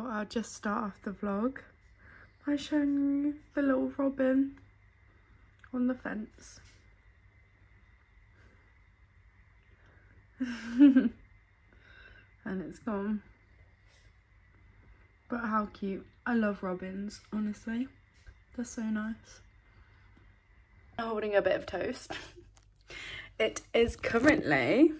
I'll just start off the vlog by showing you the little robin on the fence. And it's gone. But how cute. I love robins, honestly. They're so nice. I'm holding a bit of toast. It is currently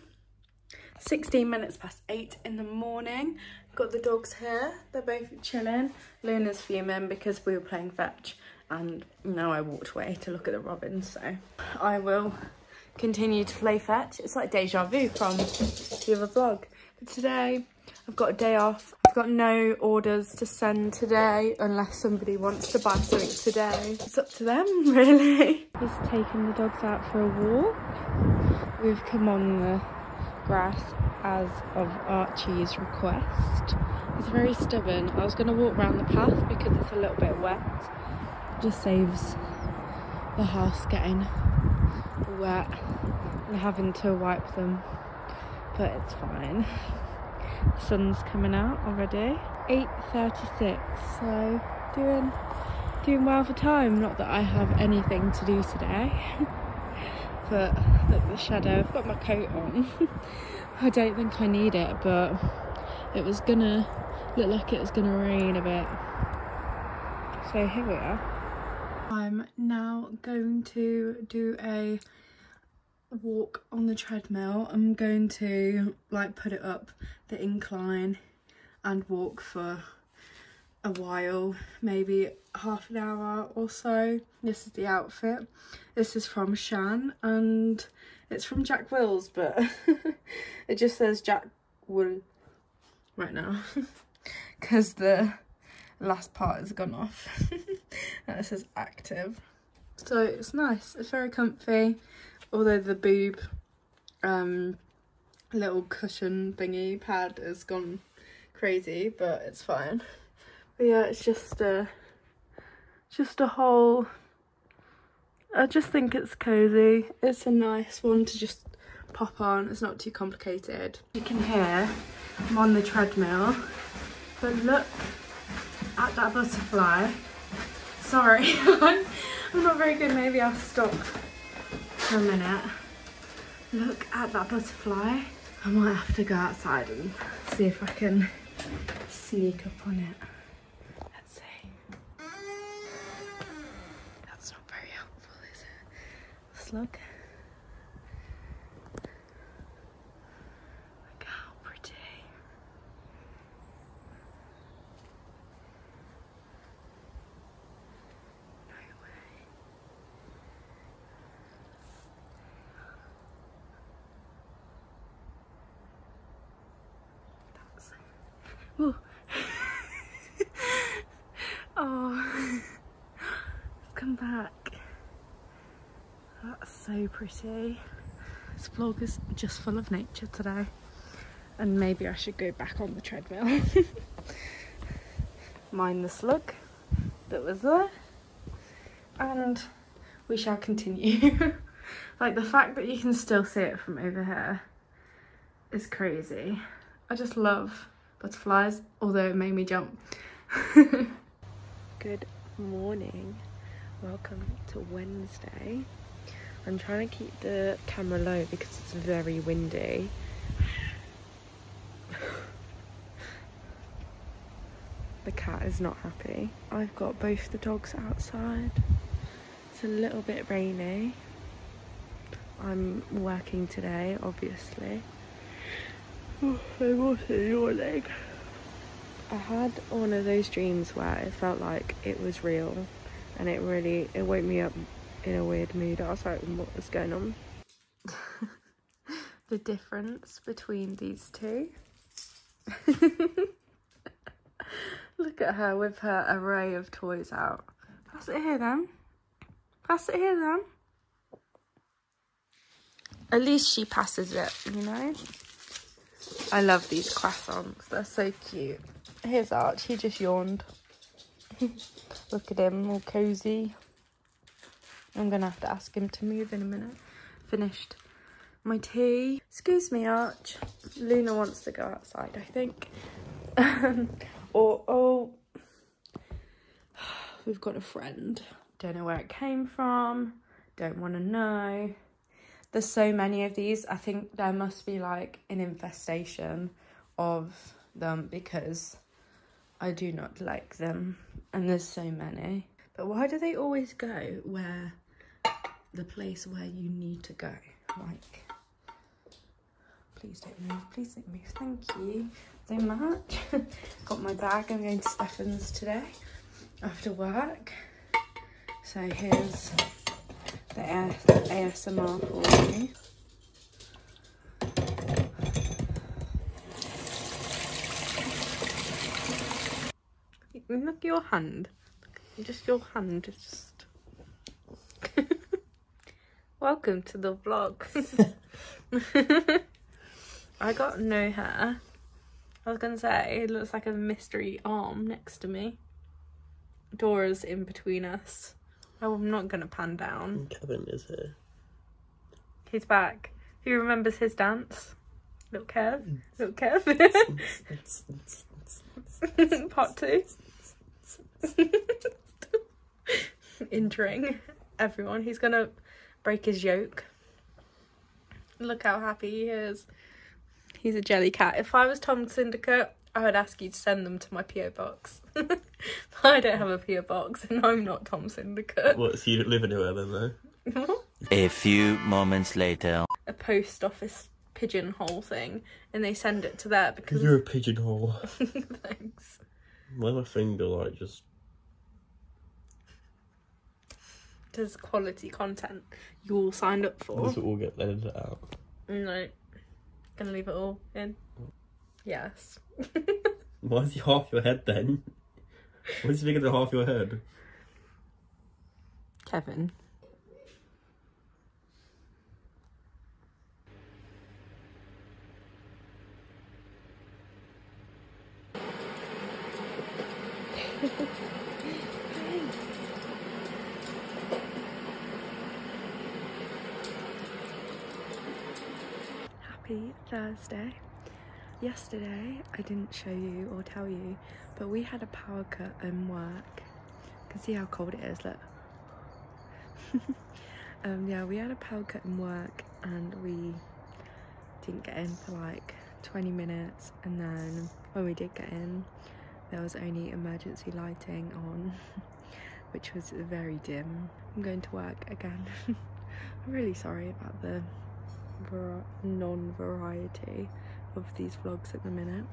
16 minutes past 8 in the morning. Got the dogs here, they're both chilling. Luna's fuming because we were playing fetch and now I walked away to look at the robins, so I will continue to play fetch. It's like deja vu from the other vlog. But today I've got a day off. I've got no orders to send today unless somebody wants to buy something today. It's up to them, really. Just taking the dogs out for a walk. We've come on the grass as of Archie's request. He's very stubborn. I was going to walk around the path because it's a little bit wet. It just saves the house getting wet and having to wipe them, but it's fine. The sun's coming out already. 8:36, so doing well for time. Not that I have anything to do today. But look at the shadow. I've got my coat on. I don't think I need it, but it was gonna look like it was gonna rain a bit, so here we are. I'm now going to do a walk on the treadmill. I'm going to like put it up the incline and walk for a while, maybe half an hour or so. This is the outfit. This is from Shan and it's from Jack Wills, but it just says Jack Will right now because the last part has gone off. And it says active, so it's nice. It's very comfy, although the boob little cushion thingy pad has gone crazy, but it's fine. But yeah, it's just a whole, I just think it's cozy. It's a nice one to just pop on. It's not too complicated. You can hear I'm on the treadmill, but look at that butterfly. Sorry, I'm not very good. Maybe I'll stop for a minute. Look at that butterfly. I might have to go outside and see if I can sneak up on it. Look. Look how pretty. No way. That's... Ooh. Oh. It's come back. That's so pretty. This vlog is just full of nature today. And maybe I should go back on the treadmill. Mind the slug that was there. And we shall continue. Like, the fact that you can still see it from over here is crazy. I just love butterflies, although it made me jump. Good morning. Welcome to Wednesday. I'm trying to keep the camera low because it's very windy. The cat is not happy. I've got both the dogs outside. It's a little bit rainy. I'm working today, obviously. Oh, I'm also yawning. I had one of those dreams where it felt like it was real and it woke me up in a weird mood. I was like, what is going on? The difference between these two. Look at her with her array of toys out. Pass it here then. Pass it here then. At least she passes it, you know? I love these croissants. They're so cute. Here's Arch. He just yawned. Look at him, all cosy. I'm gonna have to ask him to move in a minute. Finished my tea. Excuse me, Arch. Luna wants to go outside, I think. Or, oh, we've got a friend. Don't know where it came from. Don't want to know. There's so many of these. I think there must be like an infestation of them because I do not like them. And there's so many. But why do they always go where the place where you need to go? Like, please don't move. Please don't move. Thank you so much. Got my bag. I'm going to Stefan's today after work. So here's the ASMR for you. Look at your hand. Just your hand. Just welcome to the vlog. I got no hair. I was gonna say it looks like a mystery arm next to me. Dora's in between us. I'm not gonna pan down. Kevin is here. He's back. He remembers his dance. Little Kev. Little Kev. Part two. Injuring everyone. He's gonna break his yoke. Look how happy he is. He's a jelly cat. If I was Tom Syndicate, I would ask you to send them to my PO box. I don't have a PO box and I'm not Tom Syndicate. What, so you live in whoever though? A few moments later. A post office pigeonhole thing and they send it to there because... You're a pigeonhole. Thanks. Why my finger like just... There's quality content you all signed up for. This will all get edited out. No. Gonna leave it all in. Yes. Why is he half your head then? Why is he bigger than half your head? Kevin. Happy Thursday. Yesterday, I didn't show you or tell you, but we had a power cut in work. You can see how cold it is, look. Yeah, we had a power cut in work and we didn't get in for like 20 minutes. And then when we did get in, there was only emergency lighting on, which was very dim. I'm going to work again. I'm really sorry about the non-variety of these vlogs at the minute.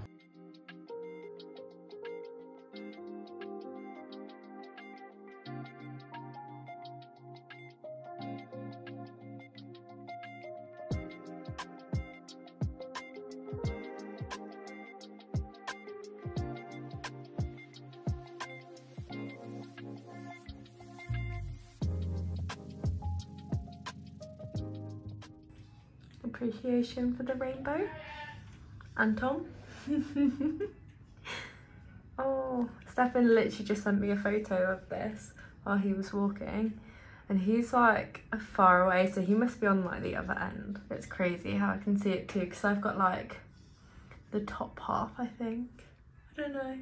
Appreciation for the rainbow. And Tom. Oh, Stefan literally just sent me a photo of this while he was walking. And he's like far away, so he must be on like the other end. It's crazy how I can see it too, because I've got like the top half, I think. I don't know,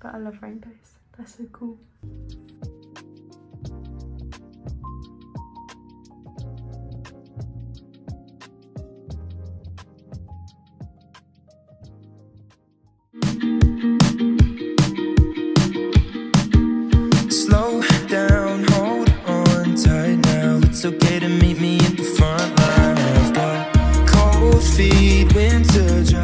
but I love rainbows. They're so cool. It's okay to meet me at the front line. I've got cold feet, winter.